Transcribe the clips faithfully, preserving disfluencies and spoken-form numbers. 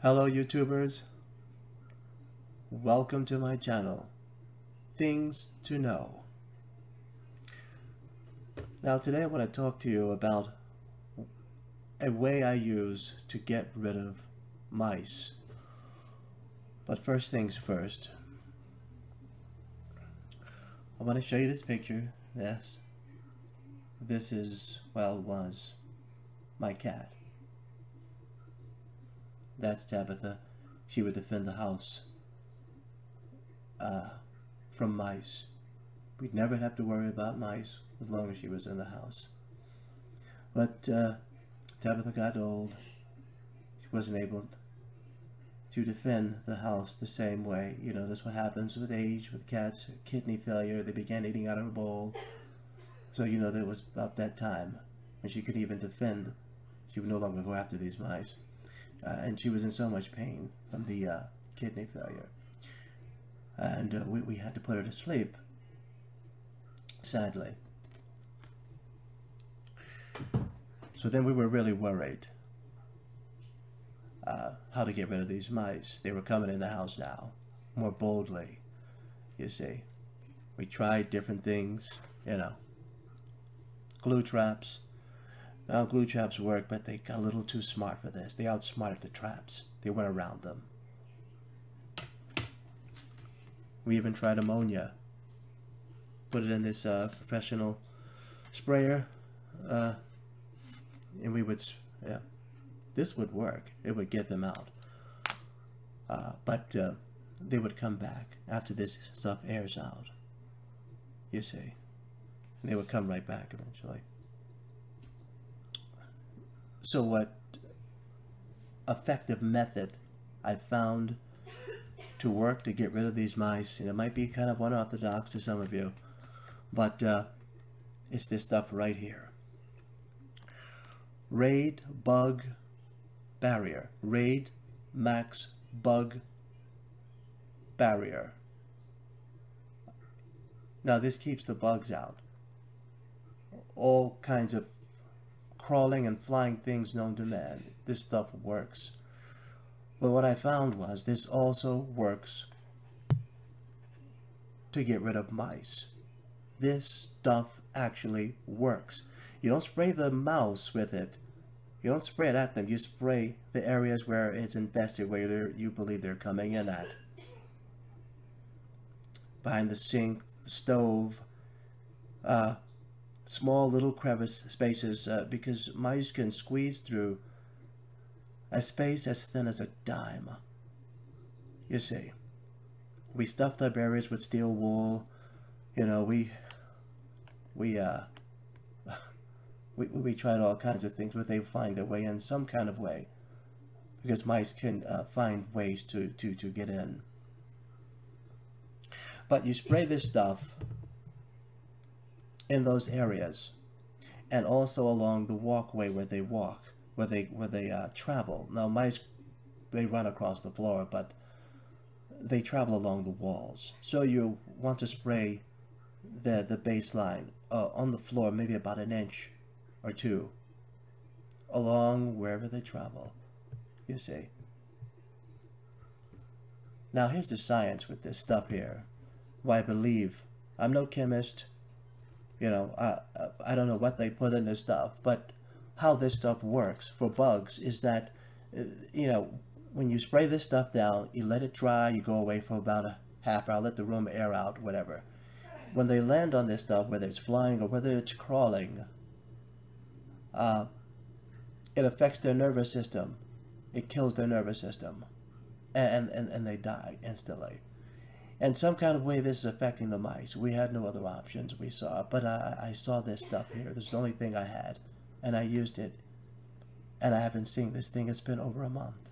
Hello YouTubers, welcome to my channel, Things to Know. Now today I want to talk to you about a way I use to get rid of mice. But first things first, I want to show you this picture. Yes, this is, well, was my cat. That's Tabitha. She would defend the house uh, from mice. We'd never have to worry about mice as long as she was in the house. But uh, Tabitha got old. She wasn't able to defend the house the same way. You know, that's what happens with age, with cats, kidney failure. They began eating out of a bowl. So, you know, that was about that time when she couldn't even defend. She would no longer go after these mice. Uh, and she was in so much pain from the uh, kidney failure, and uh, we, we had to put her to sleep, sadly. So then we were really worried uh, how to get rid of these mice. They were coming in the house now more boldly, you see. We tried different things, you know, glue traps. Now glue traps work, but they got a little too smart for this. They outsmarted the traps. They went around them. We even tried ammonia. Put it in this uh, professional sprayer, uh, and we would, yeah, this would work. It would get them out. Uh, but uh, they would come back after this stuff airs out, you see. And they would come right back eventually. So what effective method I found to work to get rid of these mice, and it might be kind of unorthodox to some of you, but uh, it's this stuff right here. Raid Bug Barrier. Raid Max Bug Barrier. Now this keeps the bugs out. All kinds of crawling and flying things known to man. This stuff works. But what I found was this also works to get rid of mice. This stuff actually works. You don't spray the mouse with it. You don't spray it at them. You spray the areas where it's infested, where you believe they're coming in at. Behind the sink, the stove, uh, small little crevice spaces, uh, because mice can squeeze through a space as thin as a dime. You see, we stuffed our barriers with steel wool. You know, we we uh we we tried all kinds of things, but they find their way in some kind of way, because mice can uh, find ways to to to get in. But you spray this stuff in those areas, and also along the walkway where they walk, where they where they uh, travel. Now mice, they run across the floor, but they travel along the walls. So you want to spray the the baseline uh, on the floor, maybe about an inch or two, along wherever they travel. You see. Now here's the science with this stuff here. Why I believe, I'm no chemist. You know, I, I don't know what they put in this stuff, but how this stuff works for bugs is that, you know, when you spray this stuff down, you let it dry, you go away for about a half hour, let the room air out, whatever. When they land on this stuff, whether it's flying or whether it's crawling, uh, it affects their nervous system. It kills their nervous system, and, and, and they die instantly. And some kind of way this is affecting the mice. We had no other options we saw, but I, I saw this stuff here. This is the only thing I had, and I used it. And I haven't seen this thing. It's been over a month.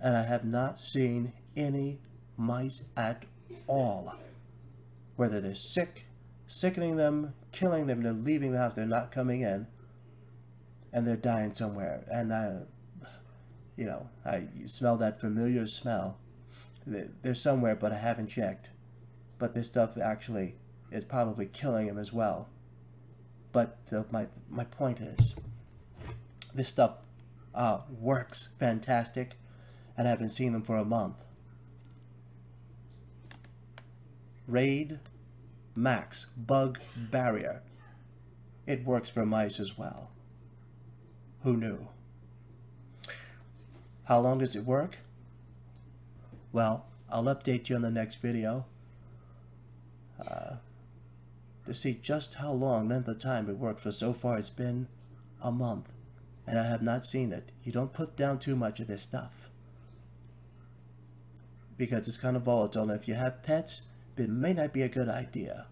And I have not seen any mice at all. Whether they're sick, sickening them, killing them, they're leaving the house, they're not coming in, and they're dying somewhere. And I, you know, I you smell that familiar smell. They're somewhere, but I haven't checked. But this stuff actually is probably killing them as well. But the, my, my point is, this stuff uh, works fantastic, and I haven't seen them for a month. Raid Max Bug Barrier. It works for mice as well. Who knew? How long does it work? Well, I'll update you on the next video uh, to see just how long length of time it worked for. So far it's been a month and I have not seen it. You don't put down too much of this stuff because it's kind of volatile, and if you have pets, it may not be a good idea.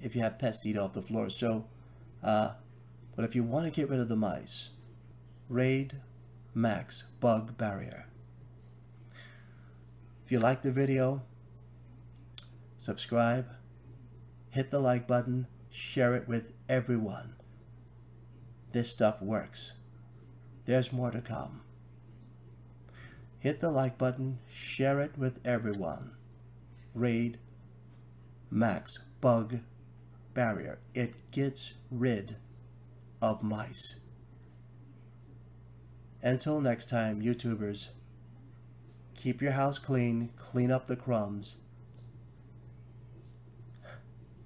If you have pets, eat off the floor. So, uh, but if you want to get rid of the mice, Raid Max Bug Barrier. If you like the video, subscribe, hit the like button, share it with everyone. This stuff works. There's more to come. Hit the like button, share it with everyone. Raid Max Bug Barrier. It gets rid of mice. Until next time, YouTubers, keep your house clean, clean up the crumbs,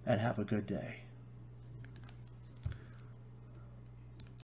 and have a good day.